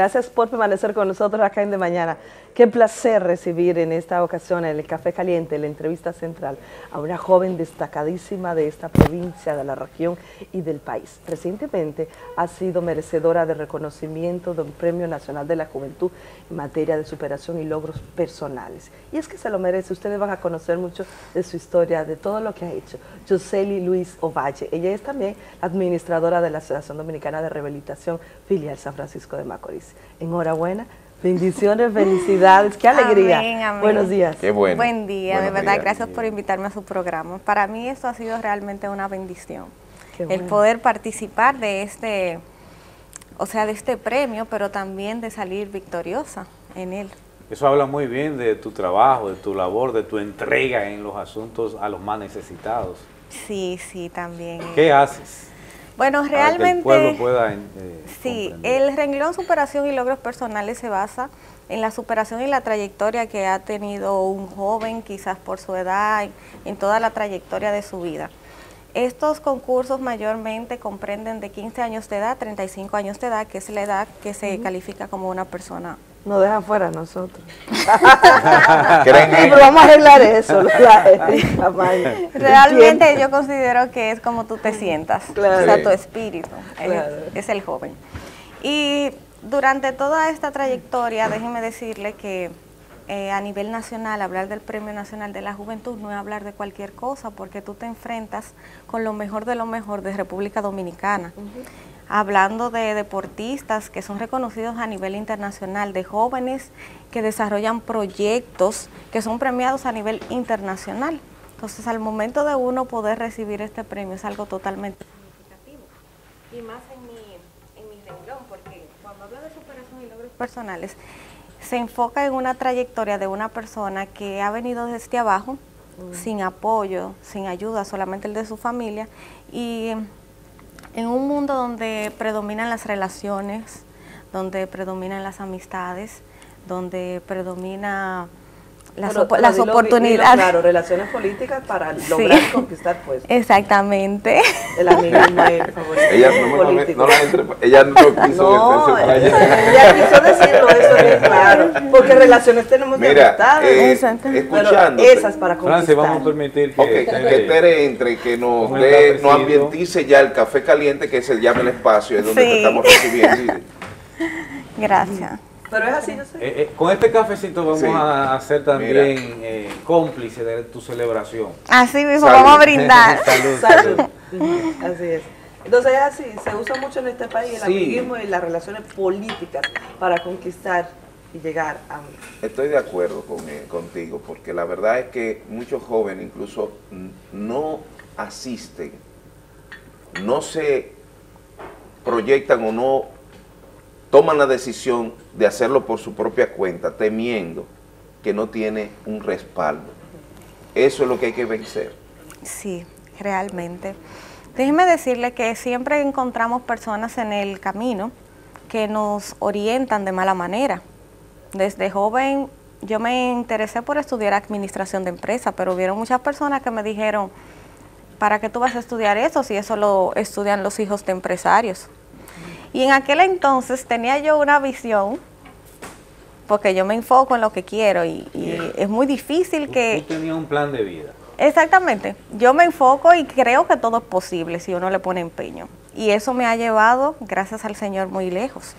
Gracias por permanecer con nosotros acá en De Mañana. Qué placer recibir en esta ocasión en el Café Caliente, la entrevista central, a una joven destacadísima de esta provincia, de la región y del país. Recientemente ha sido merecedora de reconocimiento del Premio Nacional de la Juventud en materia de superación y logros personales. Y es que se lo merece. Ustedes van a conocer mucho de su historia, de todo lo que ha hecho. Yoseli Luis Ovalle. Ella es también administradora de la Asociación Dominicana de Rehabilitación, filial San Francisco de Macorís. Enhorabuena. Bendiciones, felicidades, qué alegría. Amén, amén. Buenos días. Qué bueno. Buen día, buenos de verdad, días. Gracias por invitarme a su programa. Para mí esto ha sido realmente una bendición. Qué bueno. El poder participar de este premio, pero también de salir victoriosa en él. Eso habla muy bien de tu trabajo, de tu labor, de tu entrega en los asuntos a los más necesitados. Sí, sí, también. ¿Qué haces? Bueno, realmente, para que el pueblo pueda, sí, el renglón superación y logros personales se basa en la superación y la trayectoria que ha tenido un joven, quizás por su edad, en toda la trayectoria de su vida. Estos concursos mayormente comprenden de 15 años de edad, 35 años de edad, que es la edad que se califica como una persona. Nos deja fuera a nosotros. Pero vamos a arreglar eso. Realmente yo considero que es como tú te sientas. Claro. O sea, tu espíritu. Claro. Es el joven. Y durante toda esta trayectoria, déjeme decirle que a nivel nacional, hablar del Premio Nacional de la Juventud no es hablar de cualquier cosa, porque tú te enfrentas con lo mejor de República Dominicana. Uh-huh. Hablando de deportistas que son reconocidos a nivel internacional, de jóvenes que desarrollan proyectos que son premiados a nivel internacional. Entonces, al momento de uno poder recibir este premio es algo totalmente significativo. Y más en mi renglón, porque cuando hablo de superación y logros personales, se enfoca en una trayectoria de una persona que ha venido desde abajo, sin apoyo, sin ayuda, solamente el de su familia, y en un mundo donde predominan las relaciones, donde predominan las amistades, donde predomina las oportunidades. Claro, relaciones políticas para lograr conquistar puestos. Exactamente. El amigo favorito. Ella quiso decirlo, eso es claro. Porque relaciones tenemos de amistades. Escuchando. Esas para conquistar. Francia, vamos a permitir que Tere entre, que nos dé, nos ambientice ya el Café Caliente, que se llama el espacio, es donde estamos recibiendo. Gracias. Pero es así, yo sé. Con este cafecito vamos a ser también cómplices de tu celebración. Así mismo, vamos a brindar. Salud. Así es. Entonces es así, se usa mucho en este país el amiguismo y las relaciones políticas para conquistar y llegar a... Estoy de acuerdo contigo, porque la verdad es que muchos jóvenes incluso no asisten, no se proyectan o no toman la decisión de hacerlo por su propia cuenta, temiendo que no tiene un respaldo. Eso es lo que hay que vencer. Sí, realmente. Déjeme decirle que siempre encontramos personas en el camino que nos orientan de mala manera. Desde joven yo me interesé por estudiar administración de empresa, pero hubieron muchas personas que me dijeron, ¿para qué tú vas a estudiar eso si eso lo estudian los hijos de empresarios? Y en aquel entonces tenía yo una visión, porque yo me enfoco en lo que quiero y es muy difícil que... Tú tenías un plan de vida. Exactamente. Yo me enfoco y creo que todo es posible si uno le pone empeño. Y eso me ha llevado, gracias al Señor, muy lejos.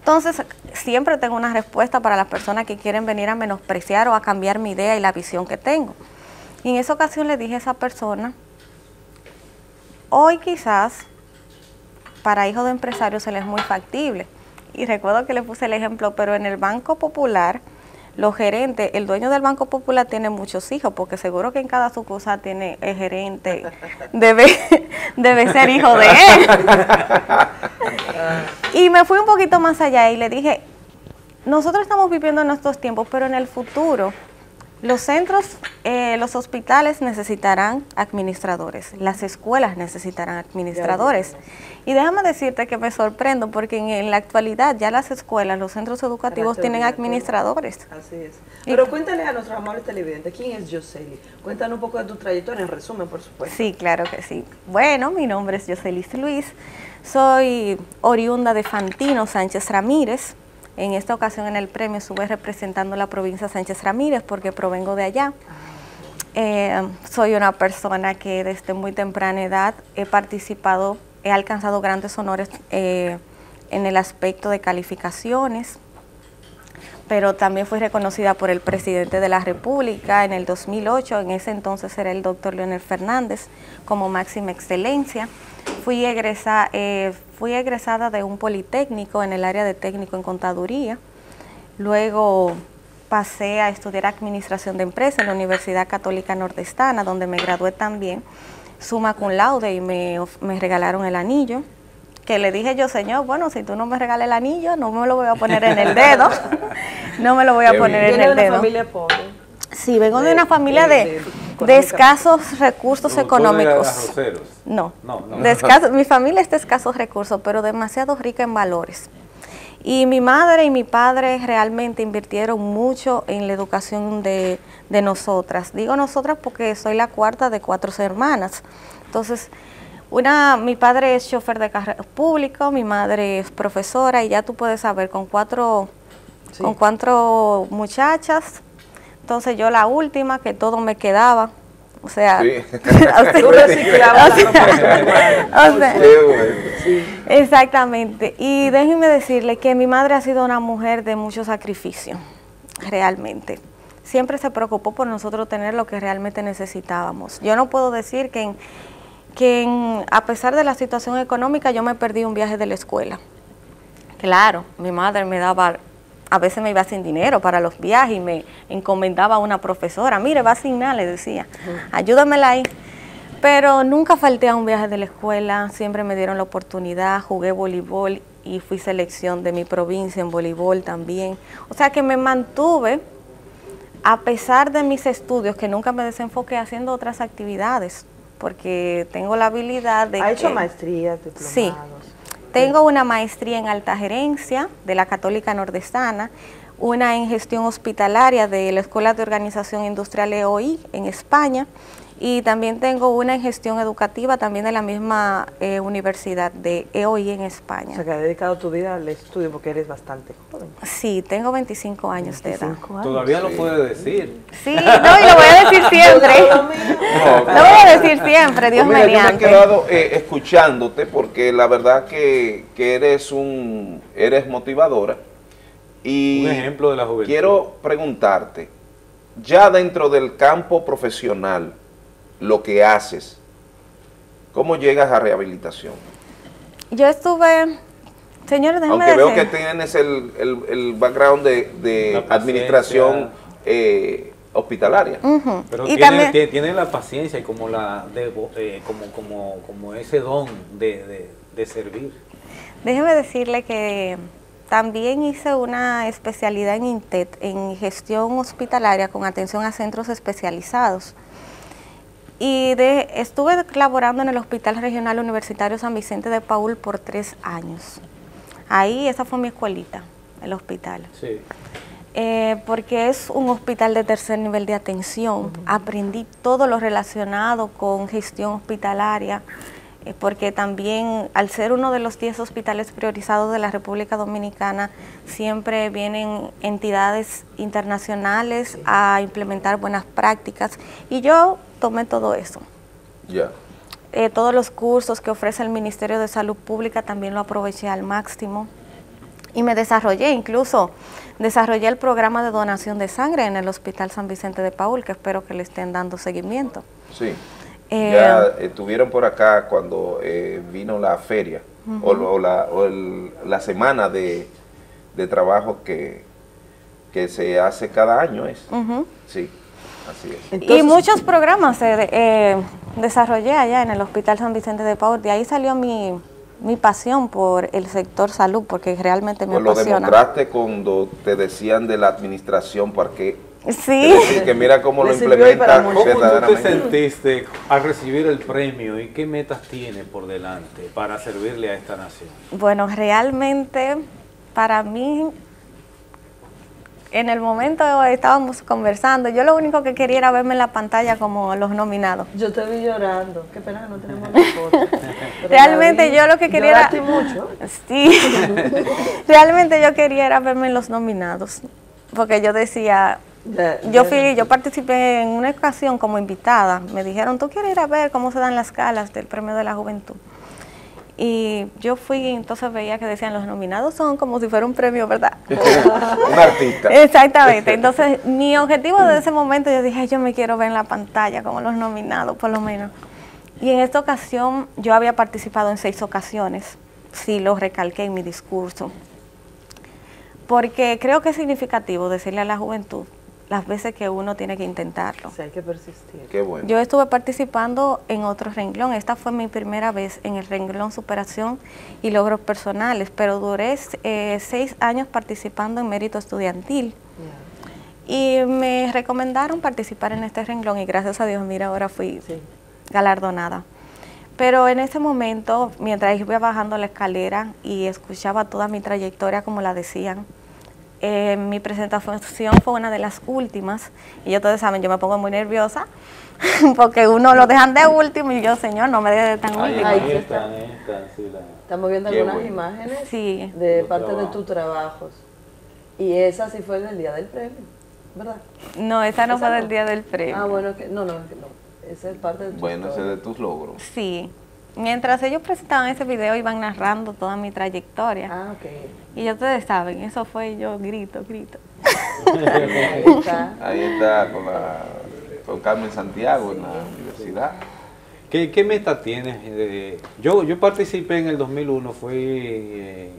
Entonces, siempre tengo una respuesta para las personas que quieren venir a menospreciar o a cambiar mi idea y la visión que tengo. Y en esa ocasión le dije a esa persona, hoy quizás... para hijos de empresarios se les es muy factible. Y recuerdo que le puse el ejemplo, pero en el Banco Popular, los gerentes, el dueño del Banco Popular tiene muchos hijos, porque seguro que en cada sucursal tiene el gerente, debe ser hijo de él. Y me fui un poquito más allá y le dije, nosotros estamos viviendo en nuestros tiempos, pero en el futuro, los centros, los hospitales necesitarán administradores, las escuelas necesitarán administradores. Y déjame decirte que me sorprendo porque en la actualidad ya las escuelas, los centros educativos tienen administradores. Así es. Pero cuéntale a nuestros amables televidentes, ¿quién es Yoseli? Cuéntanos un poco de tu trayectoria en resumen, por supuesto. Sí, claro que sí. Bueno, mi nombre es Yoseli Luis. Soy oriunda de Fantino, Sánchez Ramírez. En esta ocasión en el premio estuve representando la provincia Sánchez Ramírez porque provengo de allá. Soy una persona que desde muy temprana edad he participado, he alcanzado grandes honores en el aspecto de calificaciones, pero también fui reconocida por el presidente de la República en el 2008, en ese entonces era el doctor Leonel Fernández, como máxima excelencia. Fui egresada de un politécnico en el área de técnico en contaduría, luego pasé a estudiar administración de empresas en la Universidad Católica Nordestana, donde me gradué también, summa cum laude, y me regalaron el anillo, que le dije yo, señor, bueno, si tú no me regales el anillo, no me lo voy a poner en el dedo, no me lo voy a poner en el dedo. ¿Vengo de una familia pobre? Sí, vengo de una familia de escasos recursos económicos. No, mi familia es de escasos recursos, pero demasiado rica en valores. Y mi madre y mi padre realmente invirtieron mucho en la educación de nosotras. Digo nosotras porque soy la cuarta de 4 hermanas. Entonces, mi padre es chofer de carreras públicos, mi madre es profesora, y ya tú puedes saber, con cuatro muchachas, entonces yo la última, que todo me quedaba, o sea, exactamente. Y déjenme decirle que mi madre ha sido una mujer de mucho sacrificio, realmente. Siempre se preocupó por nosotros tener lo que realmente necesitábamos. Yo no puedo decir que a pesar de la situación económica, yo me perdí un viaje de la escuela. Claro, mi madre me daba, a veces me iba sin dinero para los viajes y me encomendaba a una profesora, mire, va a asignar, le decía, ayúdamela ahí. Pero nunca falté a un viaje de la escuela, siempre me dieron la oportunidad, jugué voleibol y fui selección de mi provincia en voleibol también. O sea que me mantuve, a pesar de mis estudios, que nunca me desenfoqué, haciendo otras actividades, porque tengo la habilidad de... ¿Ha hecho maestrías, diplomados? Sí, tengo una maestría en alta gerencia de la Católica Nordestana, una en gestión hospitalaria de la Escuela de Organización Industrial EOI en España, y también tengo una en gestión educativa también de la misma universidad de EOI en España. O sea, que has dedicado tu vida al estudio porque eres bastante joven. Sí, tengo 25 años de edad. Todavía lo puedes decir. Sí, no, y lo voy a decir siempre. Lo voy a decir siempre, Dios mediante. Yo me he quedado escuchándote porque la verdad que eres motivadora. Y un ejemplo de la juventud. Quiero preguntarte, ya dentro del campo profesional, lo que haces, ¿cómo llegas a rehabilitación? Yo estuve, señores, déjenme decir. Aunque veo que tienes el background de administración hospitalaria. Pero tiene la paciencia y como ese don de servir. Déjeme decirle que también hice una especialidad en INTET, en gestión hospitalaria con atención a centros especializados. Y estuve colaborando en el Hospital Regional Universitario San Vicente de Paul por 3 años. Ahí, esa fue mi escuelita, el hospital. Sí. Porque es un hospital de tercer nivel de atención. Aprendí todo lo relacionado con gestión hospitalaria, porque también, al ser uno de los 10 hospitales priorizados de la República Dominicana, siempre vienen entidades internacionales a implementar buenas prácticas. Y yo tomé todo eso. Ya. Todos los cursos que ofrece el Ministerio de Salud Pública también lo aproveché al máximo. Y me desarrollé, incluso desarrollé el programa de donación de sangre en el Hospital San Vicente de Paul, que espero que le estén dando seguimiento. Sí. Ya estuvieron por acá cuando vino la feria, o la semana de trabajo que se hace cada año. Sí, así es. Entonces, y muchos programas desarrollé allá en el Hospital San Vicente de Paul. De ahí salió mi pasión por el sector salud, porque realmente me apasiona. Lo demostraste cuando te decían de la administración, porque... Sí. Es decir, que mira cómo lo implementa. ¿Cómo te sentiste al recibir el premio y qué metas tiene por delante para servirle a esta nación? Bueno, realmente para mí en el momento estábamos conversando, yo lo único que quería era verme en la pantalla como los nominados. Yo te vi llorando, qué pena que no tenemos la foto. Realmente yo lo que quería era... ¿Lloraste mucho? Sí, realmente yo quería era verme en los nominados, porque yo decía... Yo participé en una ocasión como invitada, me dijeron, tú quieres ir a ver cómo se dan las galas del Premio de la Juventud. Y yo fui y entonces veía que decían, los nominados son como si fuera un premio, ¿verdad? Un artista. Exactamente. Entonces, mi objetivo de ese momento, yo dije, yo me quiero ver en la pantalla como los nominados, por lo menos. Y en esta ocasión, yo había participado en 6 ocasiones, sí lo recalqué en mi discurso, porque creo que es significativo decirle a la juventud las veces que uno tiene que intentarlo. O sea, hay que persistir. Qué bueno. Yo estuve participando en otro renglón. Esta fue mi primera vez en el renglón superación y logros personales, pero duré 6 años participando en mérito estudiantil. Yeah. Y me recomendaron participar en este renglón y gracias a Dios, mira, ahora fui galardonada. Pero en ese momento, mientras iba bajando la escalera y escuchaba toda mi trayectoria como la decían, mi presentación fue una de las últimas, y yo todos saben, yo me pongo muy nerviosa, porque uno lo dejan de último, y yo, señor, no me deje de tan último. Ahí están, sí, estamos viendo algunas imágenes de parte de tus trabajos, y esa sí fue del día del premio, ¿verdad? No, esa no fue del día del premio. Ah, bueno, esa es parte de tus logros. Ese es de tus logros. Sí. Mientras ellos presentaban ese video, iban narrando toda mi trayectoria. Ah, ok. Y ya ustedes saben, eso fue yo, grito. Ahí está con Carmen Santiago en la universidad. ¿Qué meta tienes? Yo participé en el 2001, fui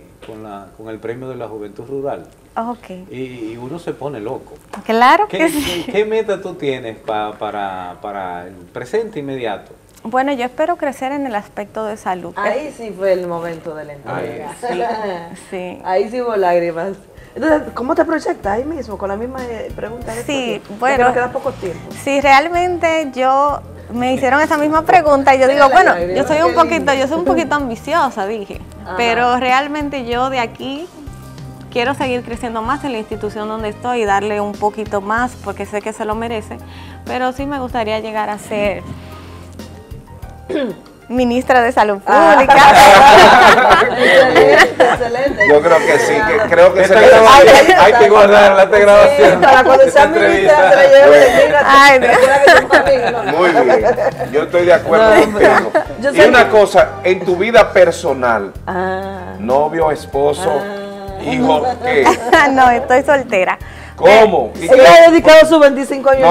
con el Premio de la Juventud Rural. Okay. Y uno se pone loco. Claro que sí. ¿Qué meta tú tienes para el presente inmediato? Bueno, yo espero crecer en el aspecto de salud. Ahí sí fue el momento de la entrega. Ahí sí, ahí sí hubo lágrimas. Entonces, ¿cómo te proyectas ahí mismo? Con la misma pregunta. Sí, bueno. Queda poco tiempo. Sí, realmente yo me hicieron esa misma pregunta y yo digo, bueno, yo soy un poquito ambiciosa, dije. Ajá. Pero realmente yo de aquí quiero seguir creciendo más en la institución donde estoy y darle un poquito más porque sé que se lo merece. Pero sí me gustaría llegar a ser ministra de Salud Pública. Excelente, excelente. Yo creo que sí, creo que se le va a ir. Hay que guardarla esta grabación. Sí, para cuando sea ministra se la lleve. Muy bien, yo estoy de acuerdo contigo. Y una cosa, en tu vida personal, novio, esposo, hijo, ¿qué? No, estoy soltera. ¿Cómo? Ella ha dedicado sus 25 años.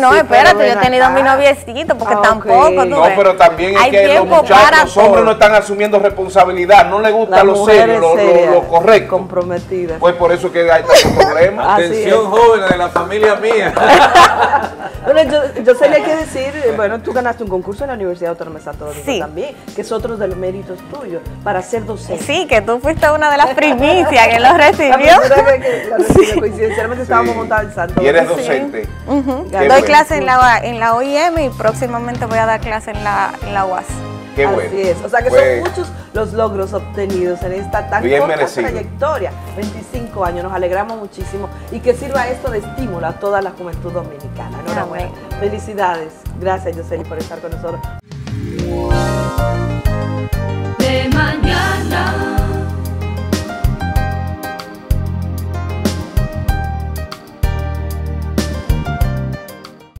No, espérate, yo he tenido a mi noviecito, porque tampoco. No, pero también es que los muchachos, los hombres no están asumiendo responsabilidad, no les gusta lo serio, lo correcto. Comprometidas. Pues por eso que hay tantos problemas. Atención, jóvenes de la familia mía. Bueno, yo sé que hay que decir, bueno, tú ganaste un concurso en la Universidad Autónoma de Santoros también, que es otro de los méritos tuyos, para ser docente. Sí, que tú fuiste una de las primicias que los recibió. Coincidencialmente estábamos montados en Santos. Y eres docente. Doy clase en la OIM y próximamente voy a dar clase en la UAS. Qué bueno. Así es. O sea que son muchos los logros obtenidos en esta tan corta trayectoria. 25 años, nos alegramos muchísimo. Y que sirva esto de estímulo a toda la juventud dominicana. Enhorabuena. Felicidades. Gracias, Yoseli, por estar con nosotros. De mañana.